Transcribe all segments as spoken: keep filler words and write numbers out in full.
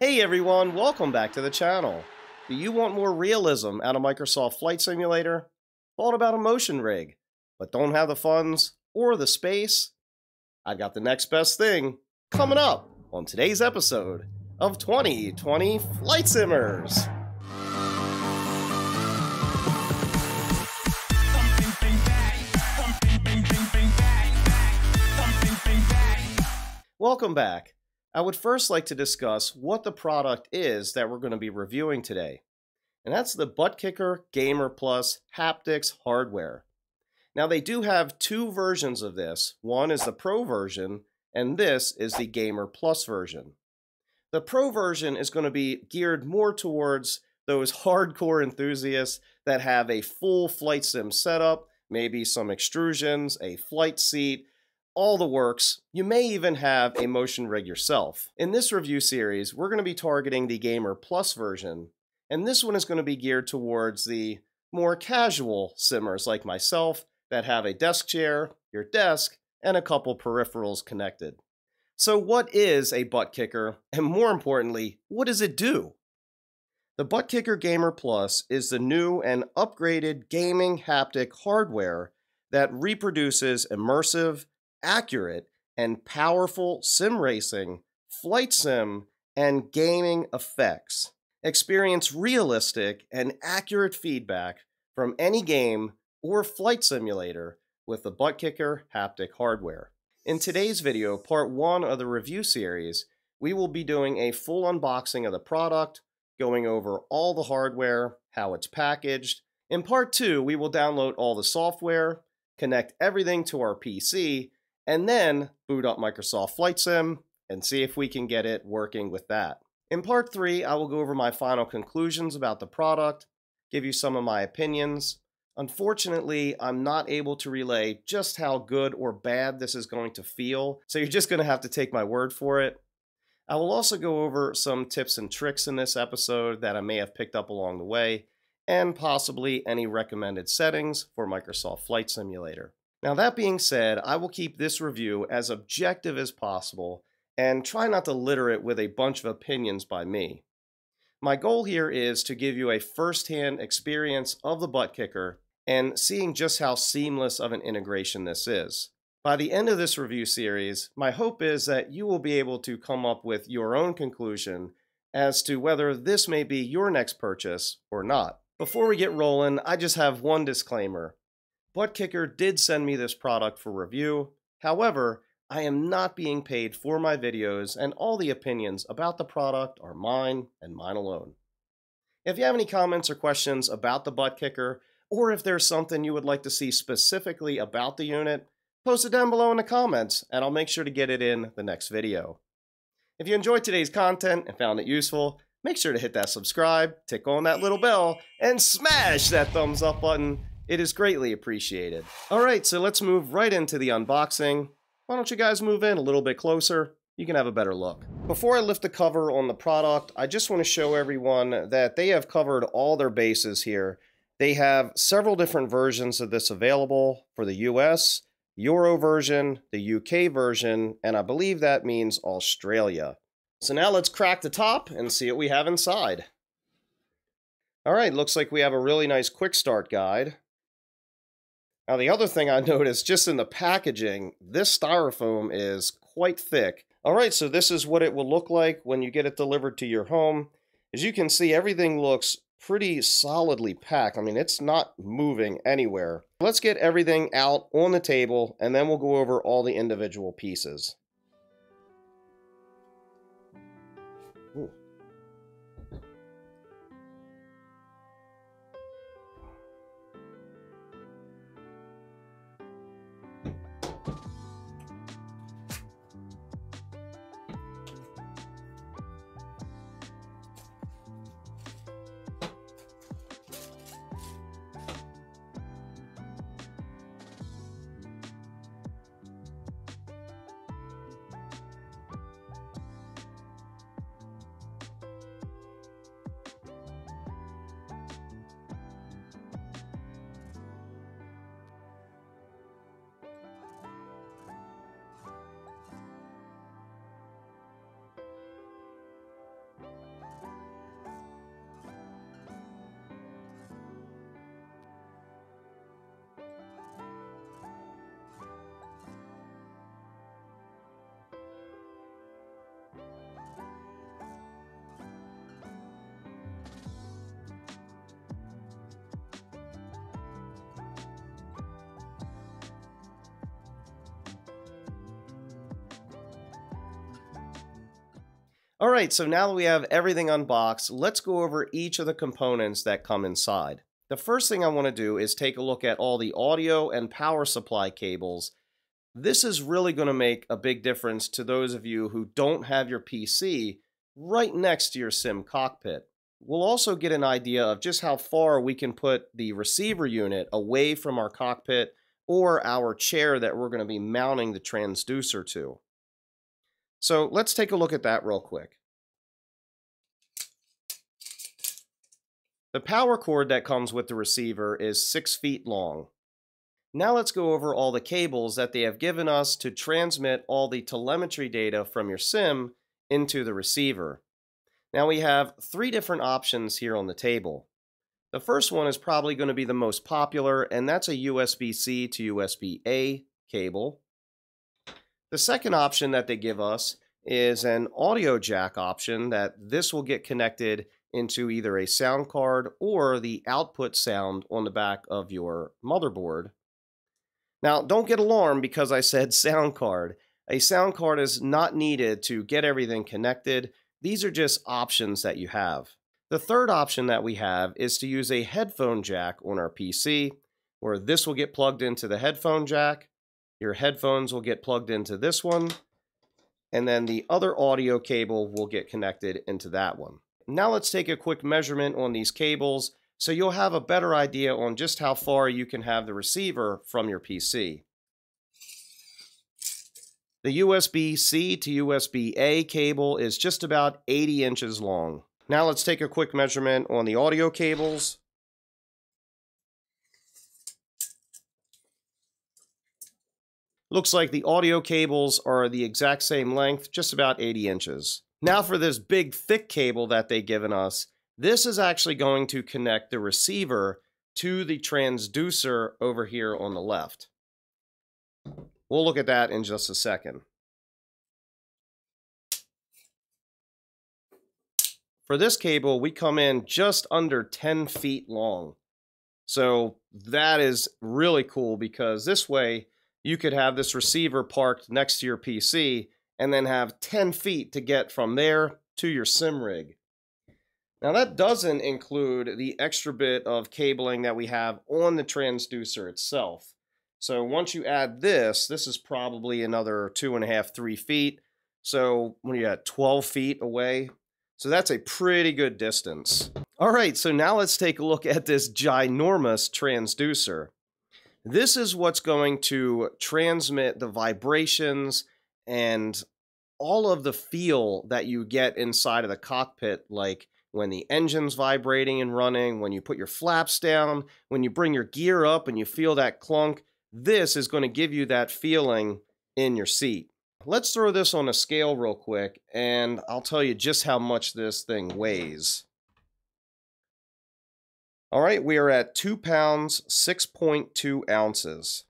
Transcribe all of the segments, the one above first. Hey everyone, welcome back to the channel. Do you want more realism out of Microsoft Flight Simulator? Thought about a motion rig, but don't have the funds or the space? I've got the next best thing coming up on today's episode of twenty twenty Flight Simmers. Welcome back. I would first like to discuss what the product is that we're going to be reviewing today, and that's the ButtKicker Gamer Plus Haptics hardware. Now they do have two versions of this. One is the Pro version, and this is the Gamer Plus version. The Pro version is going to be geared more towards those hardcore enthusiasts that have a full flight sim setup, maybe some extrusions, a flight seat, all the works. You may even have a motion rig yourself. In this review series, we're going to be targeting the Gamer Plus version, and this one is going to be geared towards the more casual simmers like myself that have a desk chair, your desk, and a couple peripherals connected. So what is a ButtKicker, and more importantly, what does it do? The ButtKicker Gamer Plus is the new and upgraded gaming haptic hardware that reproduces immersive, accurate and powerful sim racing, flight sim, and gaming effects. Experience realistic and accurate feedback from any game or flight simulator with the ButtKicker haptic hardware. In today's video, part one of the review series, we will be doing a full unboxing of the product, going over all the hardware, how it's packaged. In part two, we will download all the software, connect everything to our P C, and then boot up Microsoft Flight Sim and see if we can get it working with that. In part three, I will go over my final conclusions about the product, give you some of my opinions. Unfortunately, I'm not able to relay just how good or bad this is going to feel, so you're just going to have to take my word for it. I will also go over some tips and tricks in this episode that I may have picked up along the way, and possibly any recommended settings for Microsoft Flight Simulator. Now that being said, I will keep this review as objective as possible and try not to litter it with a bunch of opinions by me. My goal here is to give you a first-hand experience of the ButtKicker and seeing just how seamless of an integration this is. By the end of this review series, my hope is that you will be able to come up with your own conclusion as to whether this may be your next purchase or not. Before we get rolling, I just have one disclaimer. ButtKicker did send me this product for review. However, I am not being paid for my videos, and all the opinions about the product are mine and mine alone. If you have any comments or questions about the ButtKicker, or if there's something you would like to see specifically about the unit, post it down below in the comments, and I'll make sure to get it in the next video. If you enjoyed today's content and found it useful, make sure to hit that subscribe, tick on that little bell, and smash that thumbs up button. It is greatly appreciated. All right, so let's move right into the unboxing. Why don't you guys move in a little bit closer? You can have a better look. Before I lift the cover on the product, I just want to show everyone that they have covered all their bases here. They have several different versions of this available for the U S, Euro version, the U K version, and I believe that means Australia. So now let's crack the top and see what we have inside. All right, looks like we have a really nice quick start guide. Now the other thing I noticed just in the packaging, this styrofoam is quite thick. All right, so this is what it will look like when you get it delivered to your home. As you can see, everything looks pretty solidly packed. I mean, it's not moving anywhere. Let's get everything out on the table and then we'll go over all the individual pieces. Ooh. All right, so now that we have everything unboxed, let's go over each of the components that come inside. The first thing I want to do is take a look at all the audio and power supply cables. This is really going to make a big difference to those of you who don't have your P C right next to your sim cockpit. We'll also get an idea of just how far we can put the receiver unit away from our cockpit or our chair that we're going to be mounting the transducer to. So let's take a look at that real quick. The power cord that comes with the receiver is six feet long. Now let's go over all the cables that they have given us to transmit all the telemetry data from your sim into the receiver. Now we have three different options here on the table. The first one is probably going to be the most popular, and that's a U S B C to U S B A cable. The second option that they give us is an audio jack option that this will get connected into either a sound card or the output sound on the back of your motherboard. Now, don't get alarmed because I said sound card. A sound card is not needed to get everything connected. These are just options that you have. The third option that we have is to use a headphone jack on our P C, where this will get plugged into the headphone jack, your headphones will get plugged into this one, and then the other audio cable will get connected into that one. Now let's take a quick measurement on these cables so you'll have a better idea on just how far you can have the receiver from your P C. The U S B C to U S B A cable is just about eighty inches long. Now let's take a quick measurement on the audio cables. Looks like the audio cables are the exact same length, just about eighty inches. Now for this big thick cable that they've given us, this is actually going to connect the receiver to the transducer over here on the left. We'll look at that in just a second. For this cable, we come in just under ten feet long. So that is really cool because this way you could have this receiver parked next to your P C and then have ten feet to get from there to your sim rig. Now that doesn't include the extra bit of cabling that we have on the transducer itself. So once you add this, this is probably another two and a half, three feet. So when you're at twelve feet away. So that's a pretty good distance. All right, so now let's take a look at this ginormous transducer. This is what's going to transmit the vibrations and all of the feel that you get inside of the cockpit, like when the engine's vibrating and running, when you put your flaps down, when you bring your gear up and you feel that clunk. This is going to give you that feeling in your seat. Let's throw this on a scale real quick, and I'll tell you just how much this thing weighs. All right, we are at two pounds, six point two ounces.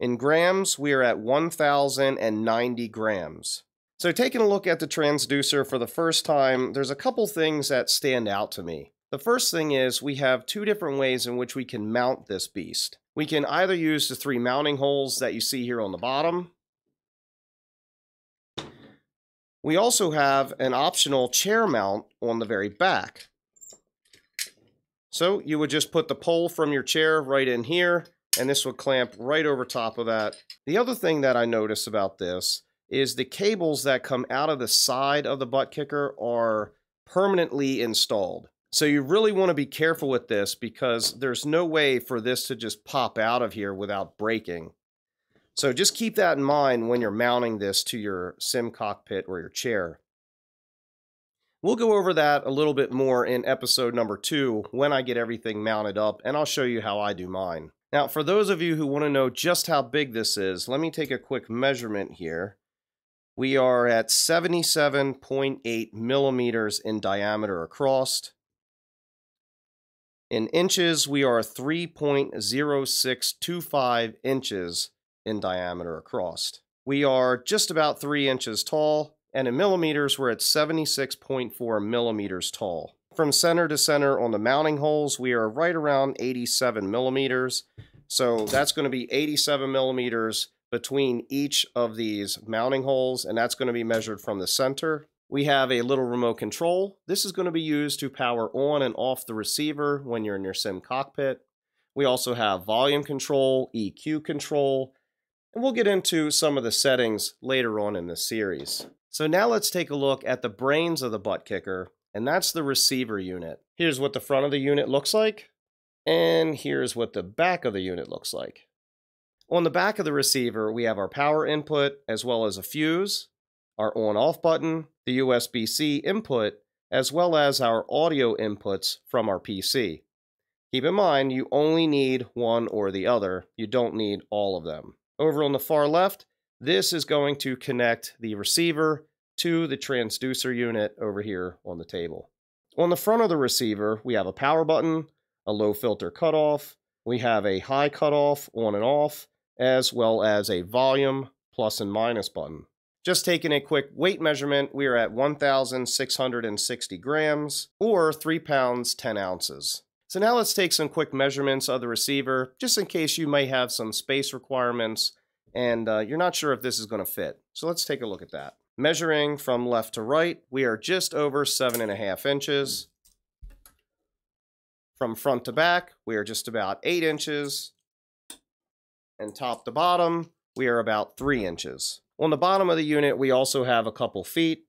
In grams, we are at one thousand ninety grams. So taking a look at the transducer for the first time, there's a couple things that stand out to me. The first thing is we have two different ways in which we can mount this beast. We can either use the three mounting holes that you see here on the bottom. We also have an optional chair mount on the very back. So you would just put the pole from your chair right in here, and this would clamp right over top of that. The other thing that I notice about this is the cables that come out of the side of the butt kicker are permanently installed. So you really want to be careful with this because there's no way for this to just pop out of here without breaking. So just keep that in mind when you're mounting this to your sim cockpit or your chair. We'll go over that a little bit more in episode number two when I get everything mounted up, and I'll show you how I do mine. Now, for those of you who want to know just how big this is, let me take a quick measurement here. We are at seventy-seven point eight millimeters in diameter across. In inches, we are three point zero six two five inches in diameter across. We are just about three inches tall, and in millimeters, we're at seventy-six point four millimeters tall. From center to center on the mounting holes, we are right around eighty-seven millimeters. So that's going to be eighty-seven millimeters between each of these mounting holes, and that's going to be measured from the center. We have a little remote control. This is going to be used to power on and off the receiver when you're in your sim cockpit. We also have volume control, E Q control, and we'll get into some of the settings later on in this series. So now let's take a look at the brains of the ButtKicker, and that's the receiver unit. Here's what the front of the unit looks like, and here's what the back of the unit looks like. On the back of the receiver, we have our power input as well as a fuse, our on-off button, the U S B C input, as well as our audio inputs from our P C. Keep in mind, you only need one or the other. You don't need all of them. Over on the far left, this is going to connect the receiver to the transducer unit over here on the table. On the front of the receiver, we have a power button, a low filter cutoff, we have a high cutoff on and off, as well as a volume plus and minus button. Just taking a quick weight measurement, we are at one thousand six hundred sixty grams, or three pounds, ten ounces. So now let's take some quick measurements of the receiver, just in case you may have some space requirements and uh, you're not sure if this is going to fit. So let's take a look at that. Measuring from left to right, we are just over seven and a half inches. From front to back, we are just about eight inches. And top to bottom, we are about three inches. On the bottom of the unit, we also have a couple feet.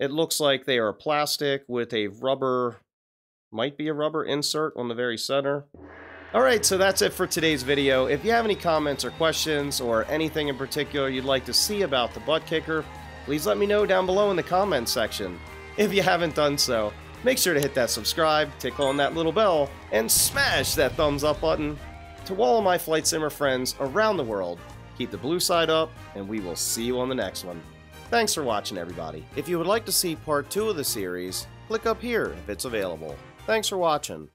It looks like they are plastic with a rubber, might be a rubber insert on the very center. All right, so that's it for today's video. If you have any comments or questions or anything in particular you'd like to see about the ButtKicker, please let me know down below in the comments section. If you haven't done so, make sure to hit that subscribe, tick on that little bell, and smash that thumbs up button. To all of my Flight Simmer friends around the world, keep the blue side up, and we will see you on the next one. Thanks for watching, everybody. If you would like to see part two of the series, click up here if it's available. Thanks for watching.